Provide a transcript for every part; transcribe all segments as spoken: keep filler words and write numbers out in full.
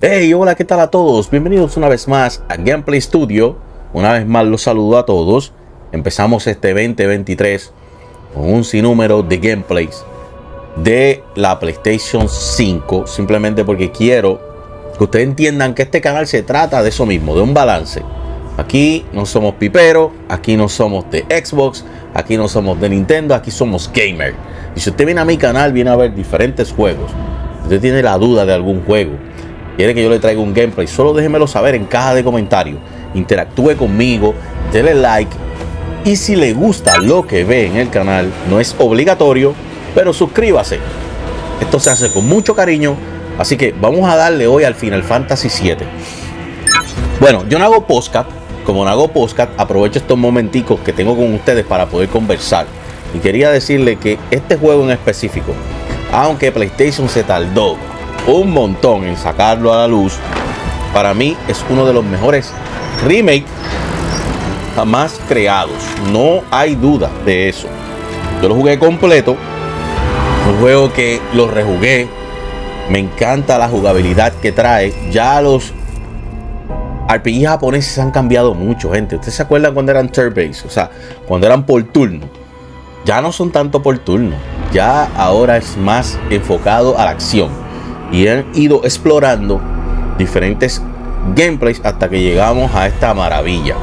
Hey, hola, ¿qué tal a todos? Bienvenidos una vez más a Gameplay Studio. Una vez más los saludo a todos. Empezamos este veinte veintitrés con un sinnúmero de gameplays de la PlayStation cinco, simplemente porque quiero que ustedes entiendan que este canal se trata de eso mismo, de un balance. Aquí no somos piperos, aquí no somos de Xbox, aquí no somos de Nintendo, aquí somos gamer. Y si usted viene a mi canal, viene a ver diferentes juegos. Si usted tiene la duda de algún juego, quiere que yo le traiga un gameplay, solo déjemelo saber en caja de comentarios. Interactúe conmigo, denle like. Y si le gusta lo que ve en el canal, no es obligatorio, pero suscríbase. Esto se hace con mucho cariño. Así que vamos a darle hoy al Final Fantasy siete. Bueno, yo no hago podcast. Como no hago podcast, aprovecho estos momenticos que tengo con ustedes para poder conversar. Y quería decirle que este juego en específico, aunque PlayStation se tardó un montón en sacarlo a la luz, para mí es uno de los mejores remakes jamás creados. No hay duda de eso. Yo lo jugué completo. Un juego que lo rejugué. Me encanta la jugabilidad que trae. Ya los R P G japoneses han cambiado mucho, gente. ¿Ustedes se acuerdan cuando eran turn-based? O sea, cuando eran por turno. Ya no son tanto por turno. Ya ahora es más enfocado a la acción. Y han ido explorando diferentes gameplays hasta que llegamos a esta maravilla.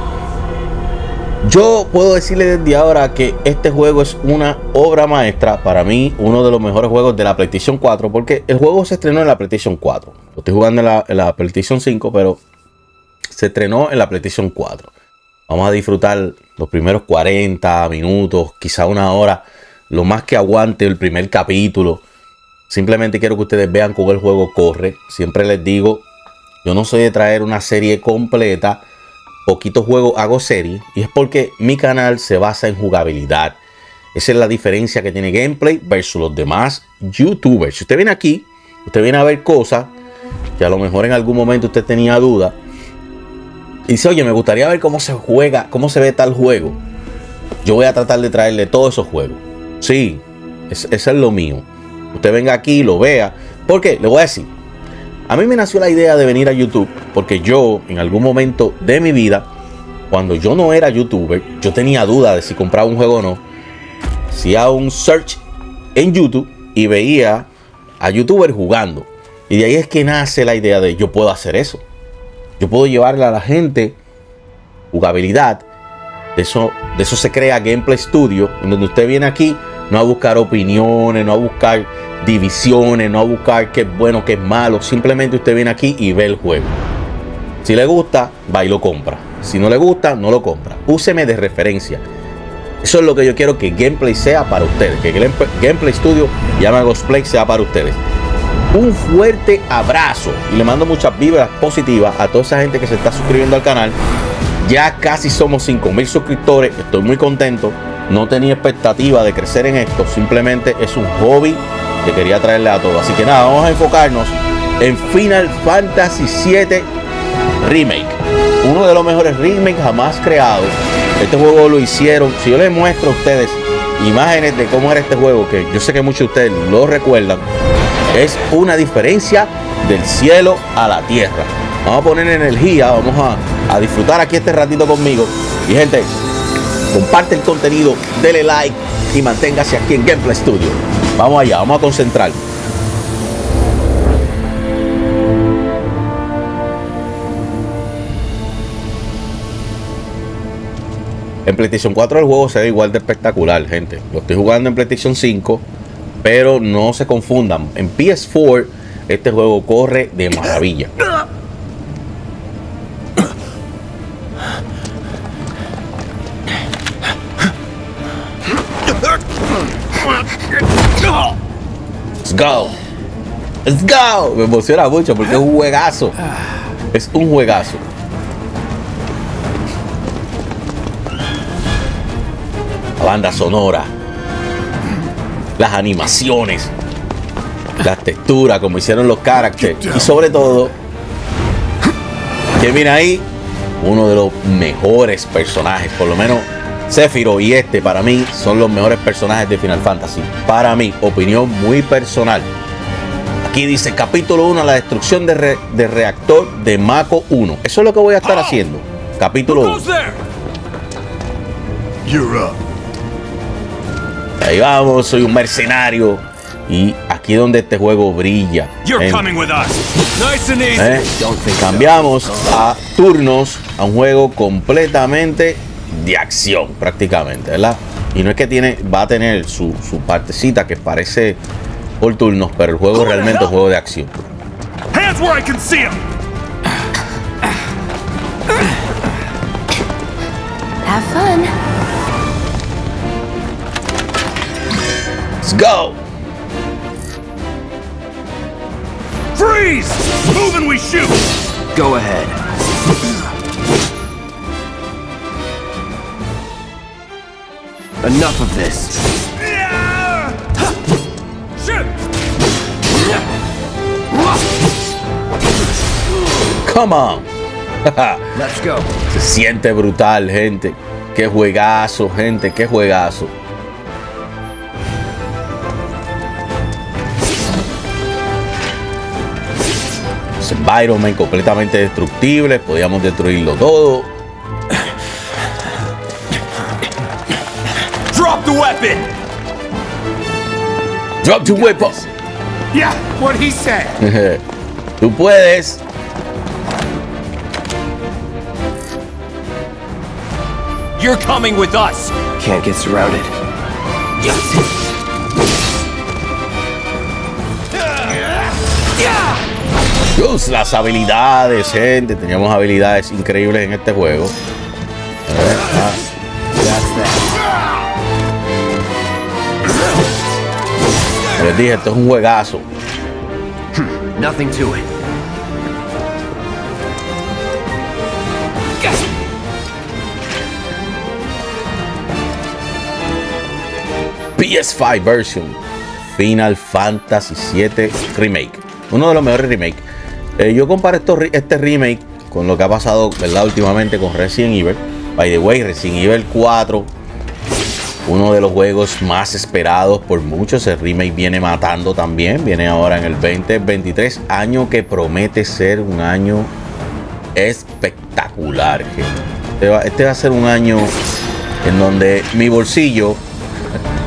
Yo puedo decirle desde ahora que este juego es una obra maestra. Para mí, uno de los mejores juegos de la PlayStation cuatro. Porque el juego se estrenó en la PlayStation cuatro. Lo estoy jugando en la, en la PlayStation cinco, pero se estrenó en la PlayStation cuatro. Vamos a disfrutar los primeros cuarenta minutos, quizá una hora. Lo más que aguante el primer capítulo. Simplemente quiero que ustedes vean cómo el juego corre. Siempre les digo, yo no soy de traer una serie completa. Poquitos juegos hago serie. Y es porque mi canal se basa en jugabilidad. Esa es la diferencia que tiene Gameplay versus los demás YouTubers. Si usted viene aquí, usted viene a ver cosas que a lo mejor en algún momento usted tenía duda. Y dice, oye, me gustaría ver cómo se juega, cómo se ve tal juego. Yo voy a tratar de traerle todos esos juegos. Sí, eso es lo mío. Usted venga aquí y lo vea. Porque le voy a decir, a mí me nació la idea de venir a YouTube porque yo en algún momento de mi vida, cuando yo no era youtuber, yo tenía duda de si compraba un juego o no. Hacía un search en YouTube y veía a youtubers jugando. Y de ahí es que nace la idea de yo puedo hacer eso. Yo puedo llevarle a la gente jugabilidad. De eso, de eso se crea Gameplay Studio, en donde usted viene aquí no a buscar opiniones, no a buscar divisiones, no a buscar qué es bueno, qué es malo. Simplemente usted viene aquí y ve el juego. Si le gusta, va y lo compra. Si no le gusta, no lo compra. Úseme de referencia. Eso es lo que yo quiero que Gameplay sea para ustedes. Que Gameplay Studio, llama a Ghostplay, sea para ustedes. Un fuerte abrazo. Y le mando muchas vibras positivas a toda esa gente que se está suscribiendo al canal. Ya casi somos cinco mil suscriptores. Estoy muy contento. No tenía expectativa de crecer en esto. Simplemente es un hobby que quería traerle a todos. Así que nada, vamos a enfocarnos en Final Fantasy siete Remake. Uno de los mejores remakes jamás creados. Este juego lo hicieron. Si yo les muestro a ustedes imágenes de cómo era este juego, que yo sé que muchos de ustedes lo recuerdan, es una diferencia del cielo a la tierra. Vamos a poner energía. Vamos a, a disfrutar aquí este ratito conmigo. Y gente, comparte el contenido, dele like y manténgase aquí en Gameplay Studio. Vamos allá, vamos a concentrarnos. En PlayStation cuatro el juego se ve igual de espectacular, gente. Lo estoy jugando en PlayStation cinco, pero no se confundan. En P S cuatro este juego corre de maravilla. Go. Let's go. Me emociona mucho porque es un juegazo. Es un juegazo. La banda sonora. Las animaciones. Las texturas, como hicieron los caracteres. Y sobre todo, que viene ahí uno de los mejores personajes. Por lo menos Sephiroth y este para mí son los mejores personajes de Final Fantasy. Para mí, opinión muy personal. Aquí dice capítulo uno, la destrucción de, re, de reactor de Mako uno. Eso es lo que voy a estar haciendo. Capítulo uno. Ahí vamos, soy un mercenario. Y aquí es donde este juego brilla. ¿Eh? Cambiamos a turnos, a un juego completamente de acción, prácticamente, ¿verdad? Y no es que tiene, va a tener su, su partecita que parece por turnos, pero el juego realmente es un juego de acción. Have fun. Let's go. Freeze! Move and we shoot. Go ahead. Enough of this. Yeah! Shoot. Come on. Let's go. Se siente brutal, gente. Qué juegazo, gente, qué juegazo. Los environment completamente destructibles, podíamos destruirlo todo. Drop the weapon. Drop the weapon. Yeah, what he said. Tú puedes. You're coming with us. Can't get surrounded. Yes. Dios, las habilidades, gente. Teníamos habilidades increíbles en este juego. Ver, ah. Les dije, esto es un juegazo. Nothing to it. P S cinco version Final Fantasy siete Remake, uno de los mejores remakes. Eh, yo comparo esto, este remake con lo que ha pasado, ¿verdad?, últimamente con Resident Evil. By the way, Resident Evil cuatro, uno de los juegos más esperados por muchos. El remake viene matando también, viene ahora en el veinte veintitrés, año que promete ser un año espectacular, gente. Este va, este va a ser un año en donde mi bolsillo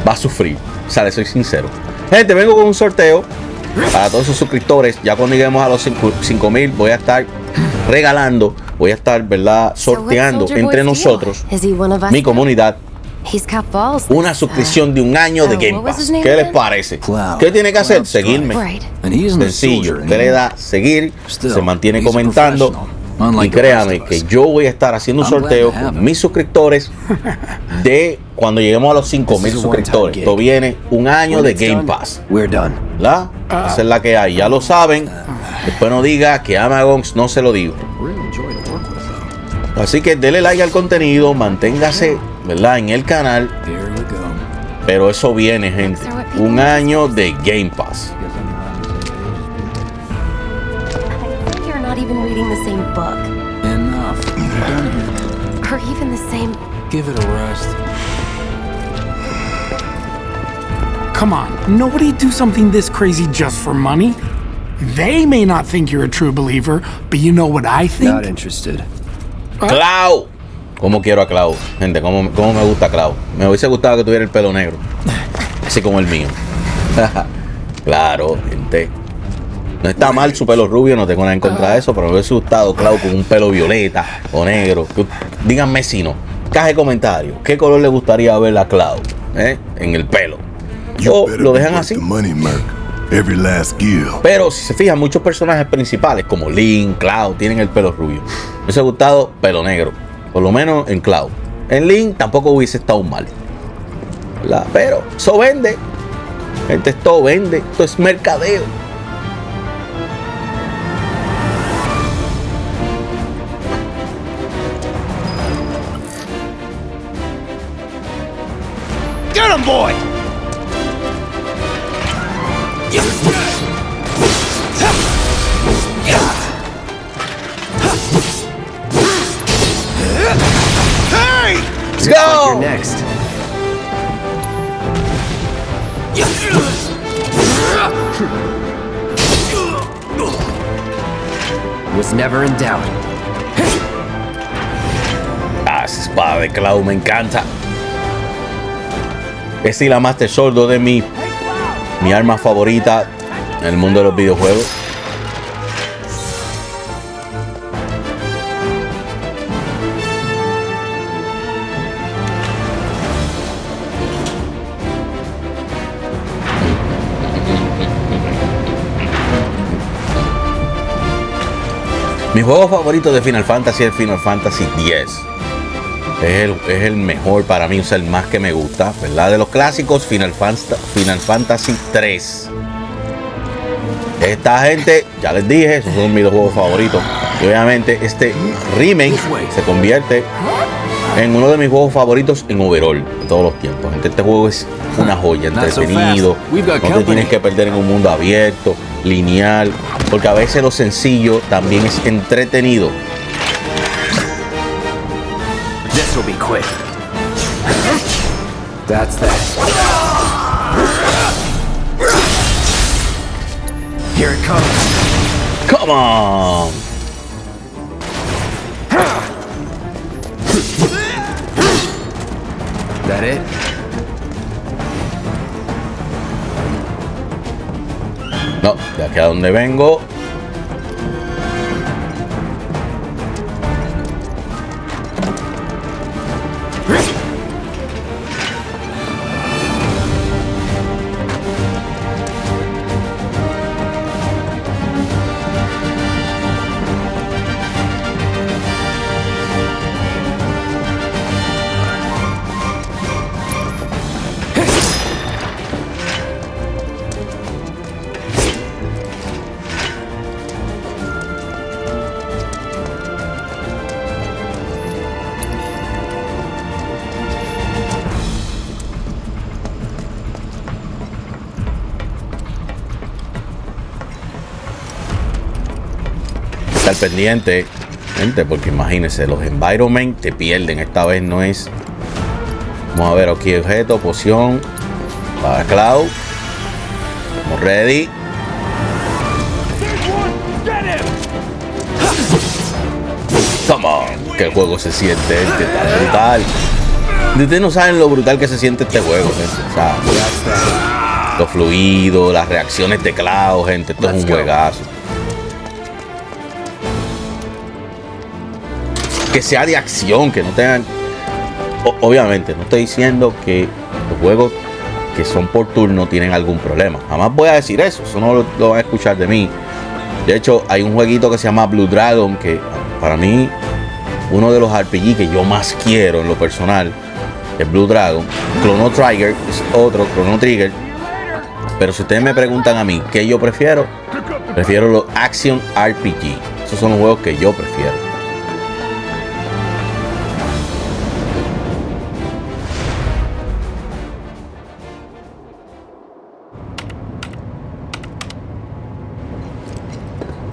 va a sufrir, o sea, les soy sincero. Gente, vengo con un sorteo para todos sus suscriptores. Ya cuando lleguemos a los cinco mil voy a estar regalando, voy a estar, ¿verdad?, sorteando entre nosotros, mi comunidad, una suscripción de un año de Game Pass. ¿Qué les parece? ¿Qué tiene que hacer? Seguirme. Sencillo. Usted le da seguir, se mantiene comentando. Y créanme que yo voy a estar haciendo un sorteo con mis suscriptores de cuando lleguemos a los cinco mil suscriptores. Esto viene un año de Game Pass. ¿La? Esa es la que hay, ya lo saben. Después no diga que Amazon no se lo digo. Así que denle like al contenido, manténgase, ¿verdad?, en el canal. Pero eso viene, gente. Un año de Game Pass. Even reading the same book. Enough. Or even the same. Give it a rest. Come on, nobody do something this crazy just for money. They may not think you're a true believer, but you know what I think? Not interested. Cloud. Como quiero a Cloud, gente, como, como me gusta Cloud. Me hubiese gustado que tuviera el pelo negro, así como el mío. Claro, gente. No está mal su pelo rubio, no tengo nada en contra de eso, pero me hubiese gustado Clau con un pelo violeta o negro. Díganme si no. Caja de comentarios, ¿qué color le gustaría ver a Clau, eh, en el pelo? O lo dejan así. Pero si se fijan, muchos personajes principales como Link, Clau, tienen el pelo rubio. Me hubiese gustado pelo negro, por lo menos en Clau. En Link tampoco hubiese estado mal, ¿verdad? Pero eso vende. Gente, esto vende, esto es mercadeo. Boy. Hey! Let's go! Was never in doubt. Ah, esa espada de Cloud me encanta. Es la Master Sword, dos de mi, mi arma favorita en el mundo de los videojuegos. Mi juego favorito de Final Fantasy es Final Fantasy X. Es el, es el mejor para mí, o sea, el más que me gusta, ¿verdad? De los clásicos, Final, Fanta, Final Fantasy tres. Esta gente, ya les dije, esos son mis dos juegos favoritos. Y obviamente este remake se convierte en uno de mis juegos favoritos en overall de todos los tiempos. Gente, este juego es una joya, entretenido. No te tienes que perder en un mundo abierto, lineal, porque a veces lo sencillo también es entretenido. This will be quick. That's that. Here it comes. Come on. That it? No, de aquí a donde vengo. Pendiente, gente, porque imagínense, los environment te pierden. Esta vez no es. Vamos a ver aquí, objeto, poción para Cloud. Estamos ready. Come on, que el juego se siente, gente, tan brutal. Ustedes no saben lo brutal que se siente este juego, gente. O sea, lo fluido, las reacciones de Cloud, gente. Esto es un juegazo. Que sea de acción, que no tengan... O, obviamente, no estoy diciendo que los juegos que son por turno tienen algún problema. Jamás voy a decir eso, eso no lo, lo van a escuchar de mí. De hecho, hay un jueguito que se llama Blue Dragon, que para mí, uno de los R P G que yo más quiero en lo personal, es Blue Dragon. Chrono Trigger es otro, Chrono Trigger. Pero si ustedes me preguntan a mí qué yo prefiero, prefiero los Action R P G. Esos son los juegos que yo prefiero.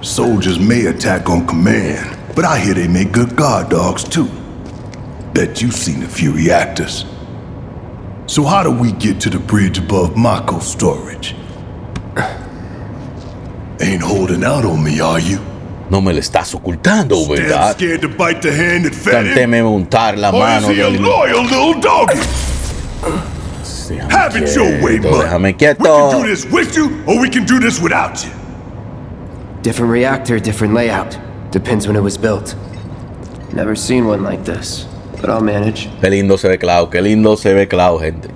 Soldiers may attack on command, but I hear they make good guard dogs too. Bet you've seen a few reactors. So how do we get to the bridge above Mako storage? Ain't holding out on me, are you? No me lo estás ocultando, ¿verdad? Tanteme untar la mano del... Déjame quieto, déjame quieto. We can do this with you, or we can do this without you. Different reactor, different layout. Depends when it was built. Never seen one like this, but I'll manage. Qué lindo se ve Cloud, qué lindo se ve Cloud, gente.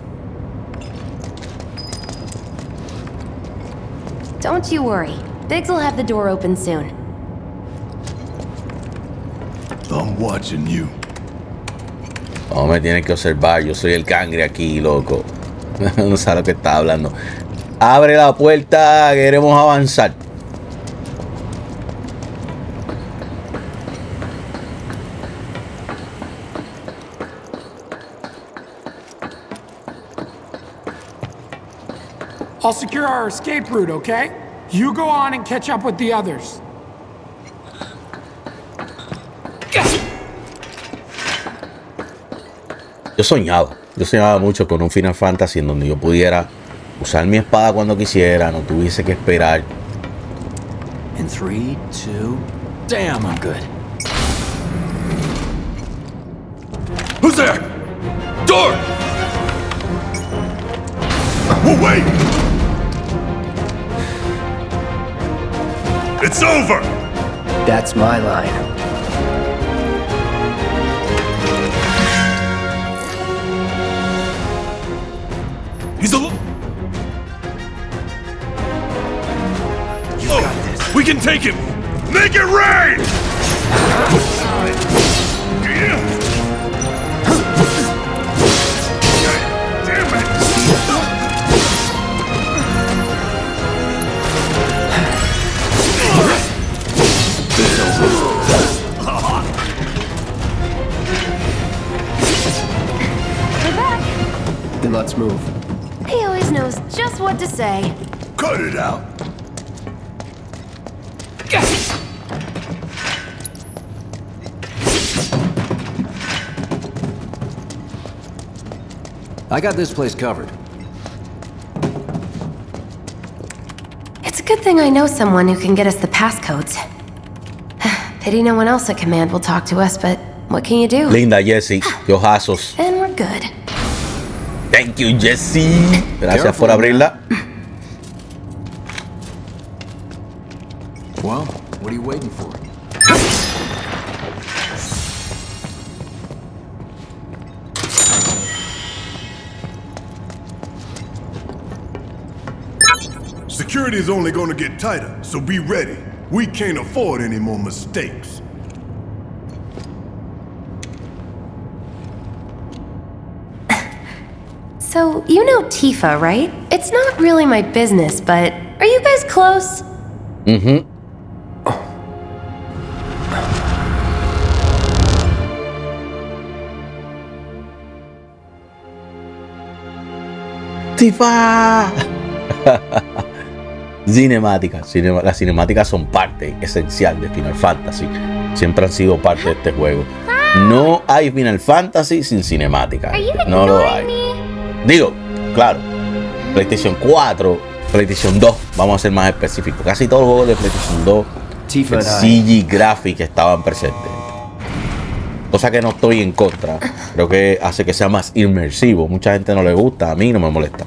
Don't you worry. Biggs will have the door open soon. I'm watching you. Oh, me tienen que observar. Yo soy el cangre aquí, loco. No sabe lo que está hablando. Abre la puerta, queremos avanzar. I'll secure our escape route, okay? You go on and catch up with the others. Yo soñaba, yo soñaba mucho con un Final Fantasy en donde yo pudiera usar mi espada cuando quisiera, no tuviese que esperar. En tres, dos, damn, I'm good. Who's there? Door. Oh, wait. It's over. That's my line. He's alone. You oh, got this. We can take him. Make it rain. Damn it. We're back. Then let's move. He always knows just what to say. Cut it out. I got this place covered. It's a good thing I know someone who can get us the passcodes. Pity no one else at command will talk to us, but what can you do? Linda, Jesse, los asos. And we're good. Thank you, Jesse. Gracias por abrirla. Well, what are you waiting for? Security is only going to get tighter, so be ready. We can't afford any more mistakes. So, you know Tifa, right? It's not really my business, but are you guys close? Mm-hmm. Tifa. Cinemáticas. Cinema Las cinemáticas son parte esencial de Final Fantasy. Siempre han sido parte de este juego. No hay Final Fantasy sin cinemáticas. No lo hay. Digo, claro, PlayStation cuatro, PlayStation dos, vamos a ser más específicos. Casi todos los juegos de PlayStation dos, el C G Graphics estaban presentes. Cosa que no estoy en contra. Creo que hace que sea más inmersivo. Mucha gente no le gusta, a mí no me molesta.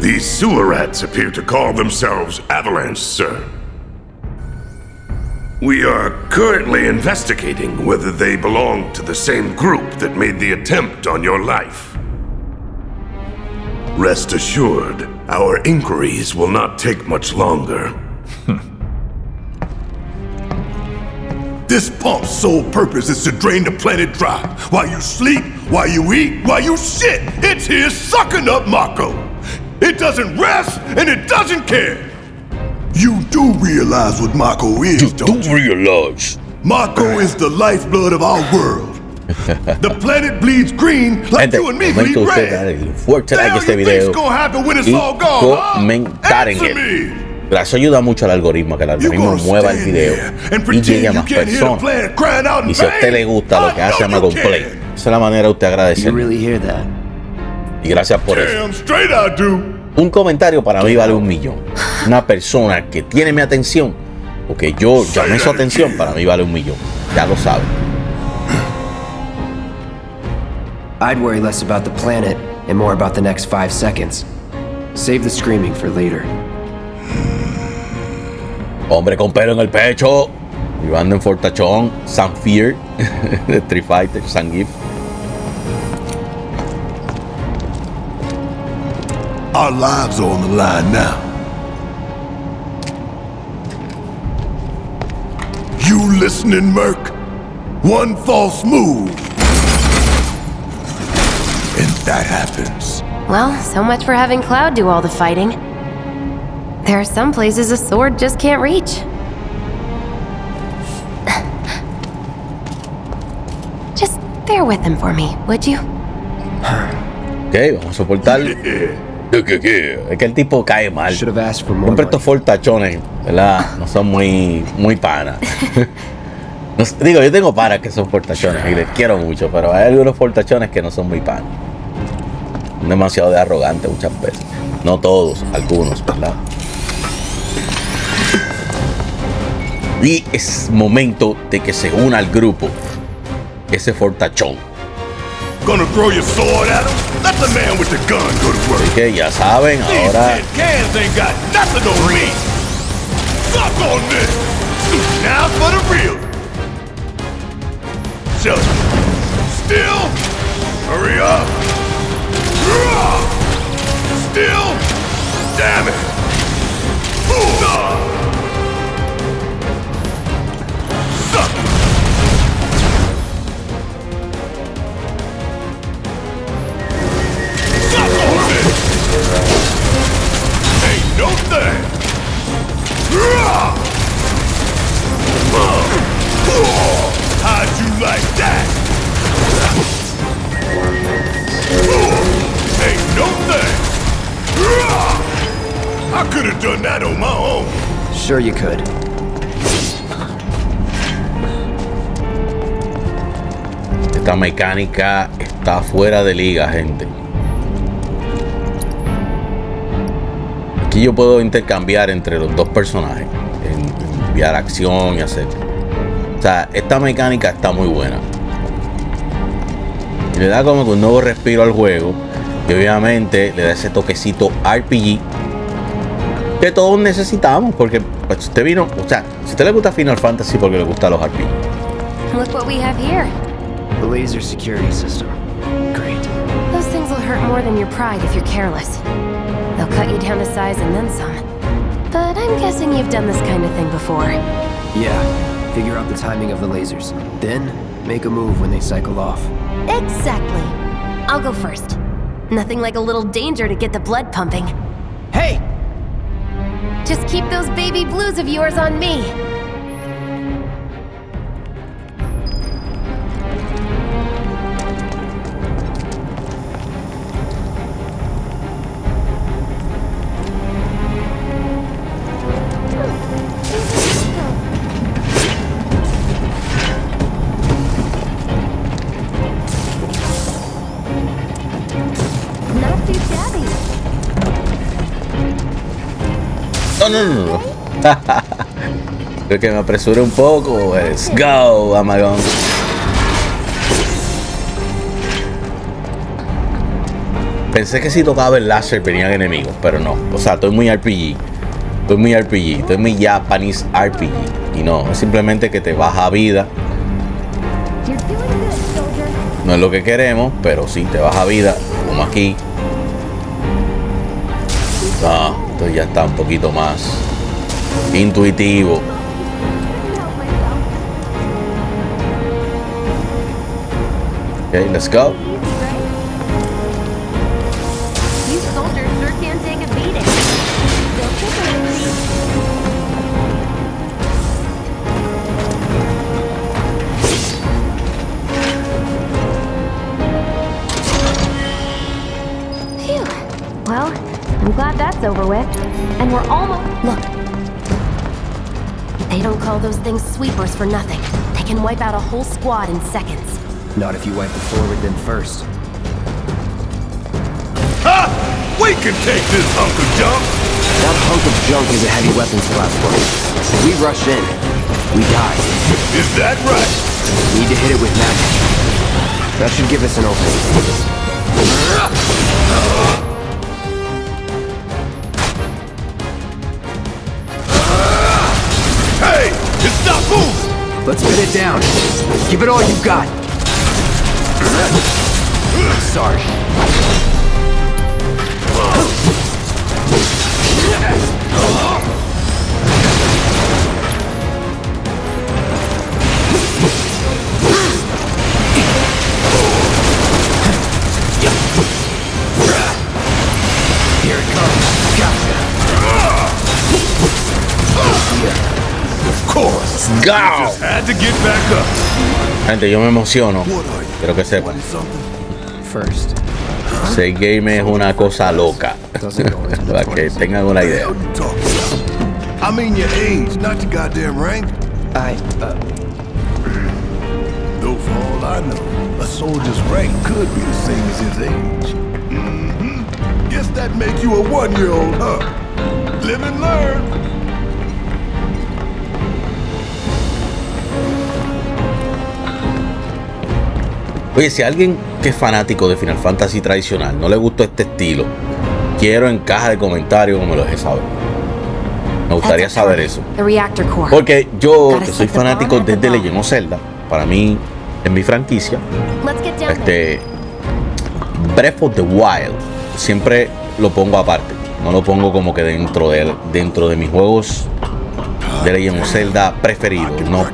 These sewer rats appear to call themselves Avalanche, sir. We are currently investigating whether they belong to the same group that made the attempt on your life. Rest assured, our inquiries will not take much longer. This pump's sole purpose is to drain the planet dry. While you sleep, while you eat, while you shit, it's here sucking up Mako. It doesn't rest, and it doesn't care! You do realize what Mako is, you don't do you? realize. Mako is the lifeblood of our world. The planet bleeds green like you and me bleed red. What the hell do you think's gonna happen when it's all gone, huh? Answer me! Eso ayuda mucho al algoritmo, que el algoritmo mueva el video y llegue a más personas. Y si a usted le gusta lo que hace a Mako Play, esa es la manera de usted agradecer. Y gracias por eso. Un comentario para mí vale un millón. Una persona que tiene mi atención, o que yo llamé su atención, para mí vale un millón. Ya lo sabe. I'd worry less about the planet and more about the next five seconds. Save the screaming for later. Hombre con pelo en el pecho, vivando en fortachón, Zangief de Street Fighter, Zangief. Our lives are on the line now. You listening, Merc? One false move, and that happens. Well, so much for having Cloud do all the fighting. There are some places a sword just can't reach. Bear with him for me, would you? Ok, vamos a soportar. Es que el tipo cae mal. Siempre estos fortachones, ¿verdad? No son muy, muy panas. No, digo, yo tengo panas que son fortachones y les quiero mucho, pero hay algunos fortachones que no son muy panas. Demasiado de arrogante muchas veces. No todos, algunos, ¿verdad? Y es momento de que se una al grupo ese fortachón. Así que ya saben, ahora Sure you could. Esta mecánica está fuera de liga, gente. Aquí yo puedo intercambiar entre los dos personajes, enviar acción y hacer. O sea, esta mecánica está muy buena. Y le da como que un nuevo respiro al juego. Y obviamente le da ese toquecito R P G que todos necesitamos, porque si usted vino, o sea, si usted le gusta Final Fantasy porque le gustan los R P G. Look what we have here. The laser security system. Great. Those things will hurt more than your pride if you're careless. They'll cut you down to size and then some. But I'm guessing you've done this kind of thing before. Yeah. Figure out the timing of the lasers. Then make a move when they cycle off. Exactly. I'll go first. Nothing like a little danger to get the blood pumping. Hey! Just keep those baby blues of yours on me. Creo que me apresuré un poco. Let's go, Amagón. Pensé que si tocaba el láser venían enemigos, pero no. O sea, estoy muy R P G. Estoy muy R P G. Estoy muy Japanese R P G. Y no, es simplemente que te baja vida. No es lo que queremos, pero sí te baja vida. Como aquí. Ah, esto ya está un poquito más intuitivo. Ok, let's go. Over with, and we're almost. Look, they don't call those things sweepers for nothing. They can wipe out a whole squad in seconds. Not if you wipe the floor with them first. Ha! We can take this hunk of junk. That hunk of junk is a heavy weapons platform. We rush in, we die. Is that right? We need to hit it with magic. That should give us an opening. Let's pin it down. Give it all you got. Sorry. Here it comes. Gotcha. Of course. Go. Just had to get back up. Gente, yo me emociono. Quiero que sepan. Ser gamer es una cosa loca. Para que tengan una idea. Oye, si alguien que es fanático de Final Fantasy tradicional no le gustó este estilo, quiero en caja de comentarios que me lo deje saber. Me gustaría saber eso. Porque yo que soy fanático desde The Legend of Zelda, para mí, en mi franquicia, este Breath of the Wild siempre lo pongo aparte. No lo pongo como que dentro de, dentro de mis juegos de Legend of Zelda preferidos. No,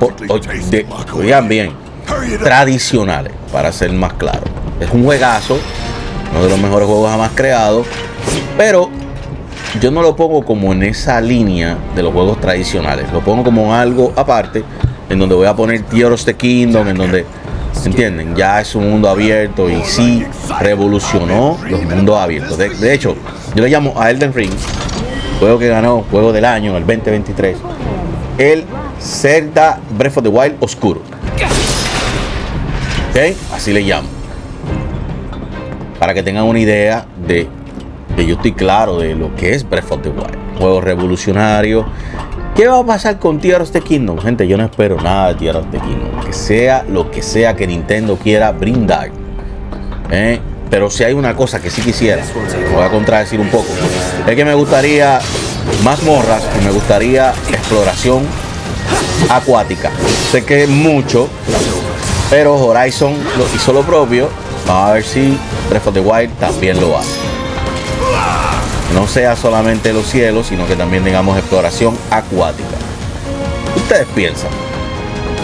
oigan bien. Tradicionales, para ser más claro. Es un juegazo, uno de los mejores juegos jamás creados, pero yo no lo pongo como en esa línea de los juegos tradicionales. Lo pongo como algo aparte, en donde voy a poner Tears of the Kingdom, en donde, ¿entienden? Ya es un mundo abierto y sí revolucionó los mundos abiertos. De, de hecho, yo le llamo a Elden Ring, juego que ganó Juego del Año, el veinte veintitrés, el Zelda Breath of the Wild Oscuro. Okay, así le llamo, para que tengan una idea de que yo estoy claro de lo que es Breath of the Wild, juego revolucionario. ¿Qué va a pasar con Tears of the Kingdom? Gente, yo no espero nada de Tears of the Kingdom, que sea lo que sea que Nintendo quiera brindar, ¿eh? Pero si hay una cosa que sí quisiera, voy a contradecir un poco, es que me gustaría mazmorras, me gustaría exploración acuática. Sé que es mucho, pero Horizon lo hizo lo propio. Vamos a ver si Breath of the Wild también lo hace. No sea solamente los cielos, sino que también tengamos exploración acuática. ¿Qué ustedes piensan?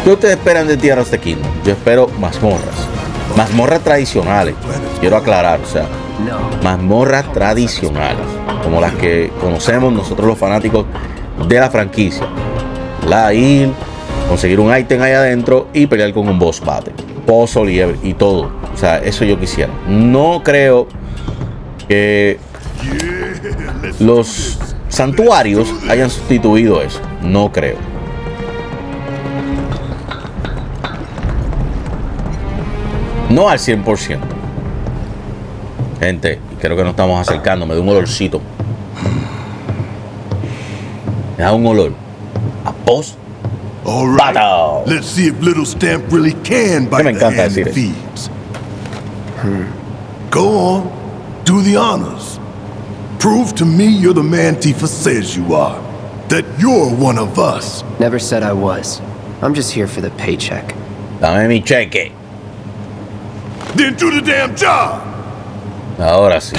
¿Qué ustedes esperan de Tears of the Kingdom? Yo espero mazmorras. Mazmorras tradicionales. Quiero aclarar, o sea, mazmorras tradicionales, como las que conocemos nosotros los fanáticos de la franquicia. La I L, conseguir un ítem ahí adentro y pelear con un boss battle, puzzle y, y todo. O sea, eso yo quisiera. No creo que los santuarios hayan sustituido eso. No creo. No al cien por ciento. Gente, creo que nos estamos acercando. Me da un olorcito. Me da un olor a post. Alright, let's see if little Stamp really can bite the hand that feeds. Hmm. Go on, do the honors. Prove to me you're the man Tifa says you are. That you're one of us. Never said I was. I'm just here for the paycheck. Dame mi cheque. Then do the damn job. Ahora sí.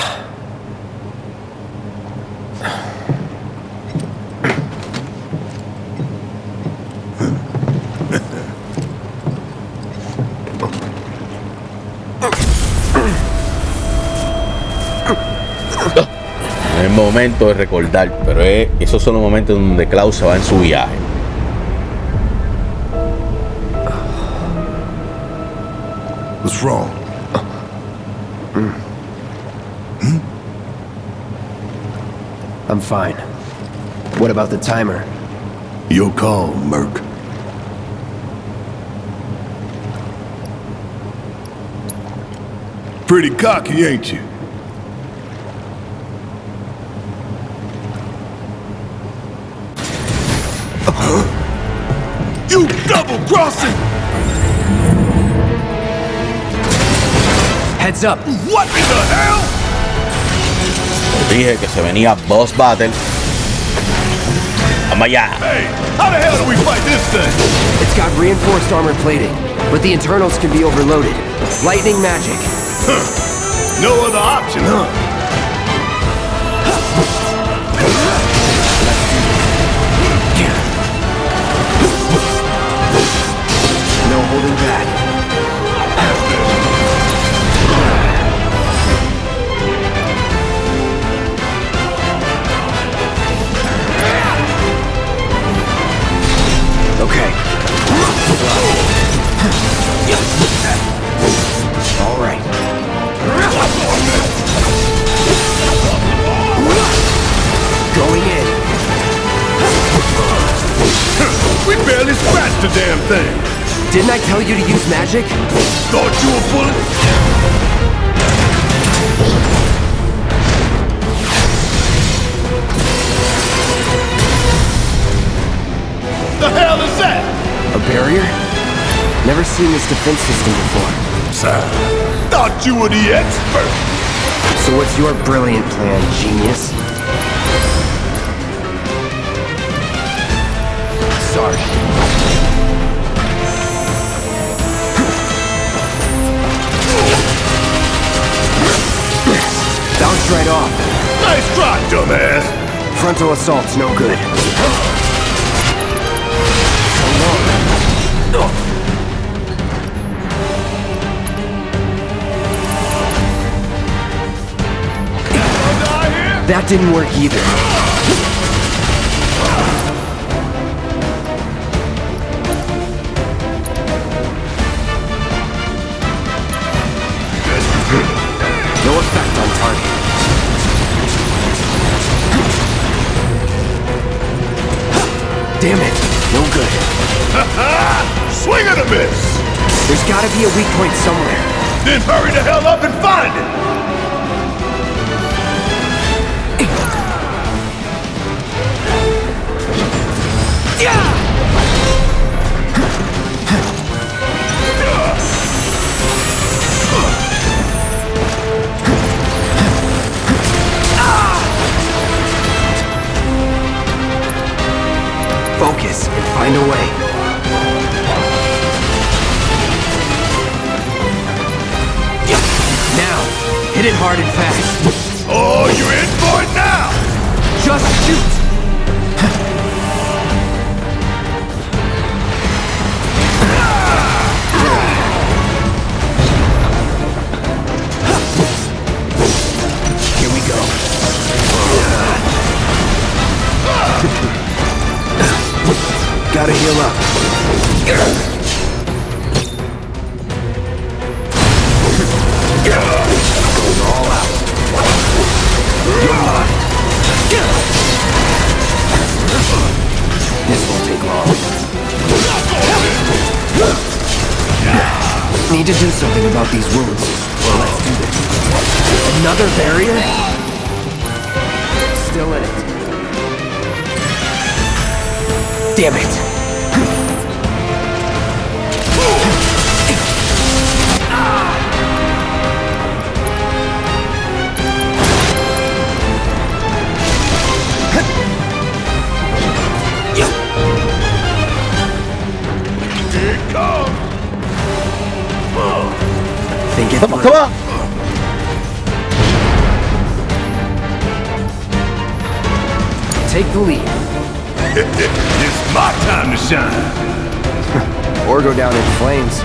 Momento de recordar, pero es, esos son los momentos donde Cloud se va en su viaje. What's wrong? I'm fine. What about the timer? Your call, Merc. Pretty cocky, ain't you? You double crossing! Heads up! What in the hell? Dije que se venía boss battle. Vamos allá. Hey, how the hell do we fight this thing? It's got reinforced armor plating, but the internals can be overloaded. Lightning magic. Huh. No other option, huh? Holding back. Okay. the damn thing. Didn't I tell you to use magic? Thought you were bullet? The hell is that? A barrier? Never seen this defense system before. Sir, thought you were the expert. So what's your brilliant plan, genius? Sorry. Bounce right off. Nice try, dumbass! Frontal assault's no good. So long. That didn't work either. Damn it, no good. Swing and a miss! There's gotta be a weak point somewhere. Then hurry the hell up and find it! Yeah! Ah! Focus and find a way. Now, hit it hard and fast. Oh, you're in for it now! Just shoot! Gotta heal up. Going all out. You're mine. This won't take long. Need to do something about these wounds. Let's do this. Another barrier? Still in it. Damn it! Here it comes! Think it come on, come on! Take the lead. It's my time to shine! Or go down in flames.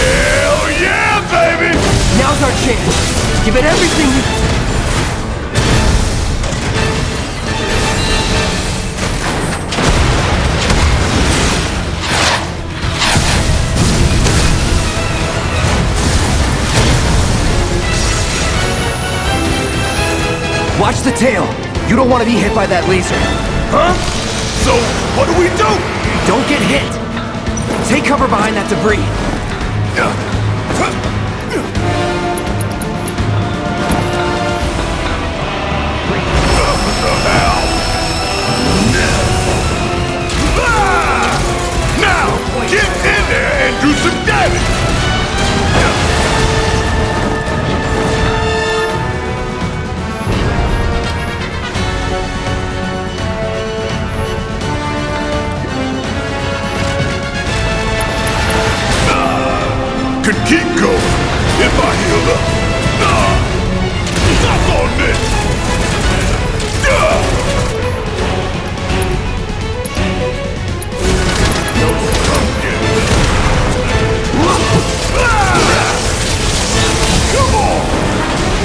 Hell yeah, baby! Now's our chance! Give it everything you... Watch the tail! You don't want to be hit by that laser. Huh? So, what do we do? Don't get hit! Take cover behind that debris. Now, get in there and do some damage! Could keep going if I healed up. Uh, stop on this! No, come get it. Come on!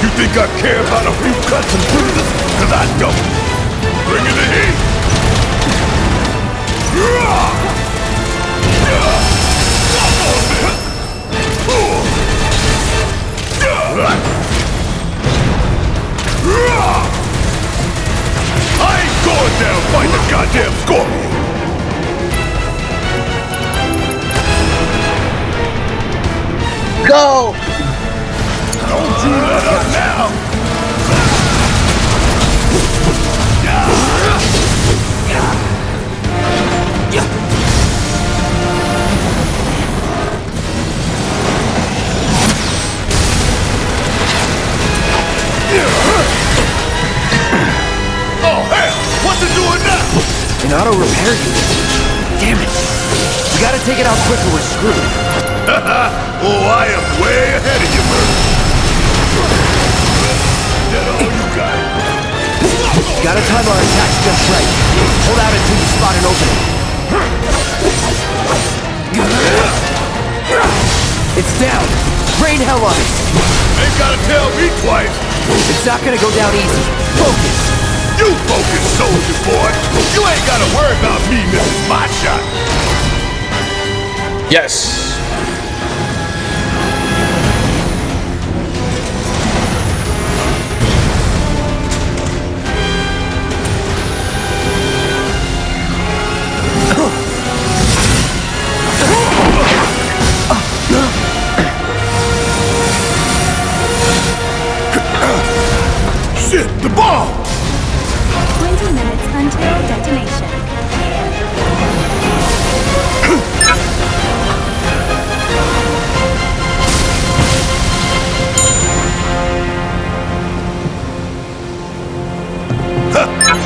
You think I care about a few cuts and bruises? Cause I don't. Bring it in. death glory! Go! Don't you let up now! Oh hell! What's it doing now? An auto repair unit. Damn it! We gotta take it out quick or we're screwed. Haha! Oh, I am way ahead of you, Murphy! Gotta time our attacks just right. Hold out until you spot an opening. It's down. Rain hell on it. Ain't gotta tell me twice. It's not gonna go down easy. Focus. You focus, soldier boy. You ain't gotta worry about me missing my shot. Yes.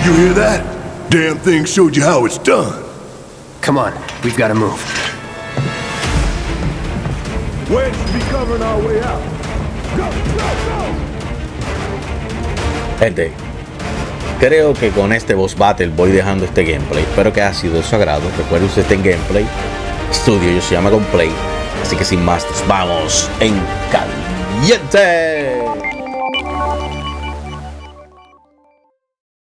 You hear that? Damn thing showed you how it's done. Come on, we've got to move. Wedge should be covering our way out. Go, go, go. Gente, creo que con este boss battle voy dejando este gameplay. Espero que haya sido de su agrado. Recuerden usted este en Gameplay Studio. Yo se llama Gameplay. Así que sin más, nos vamos en caliente.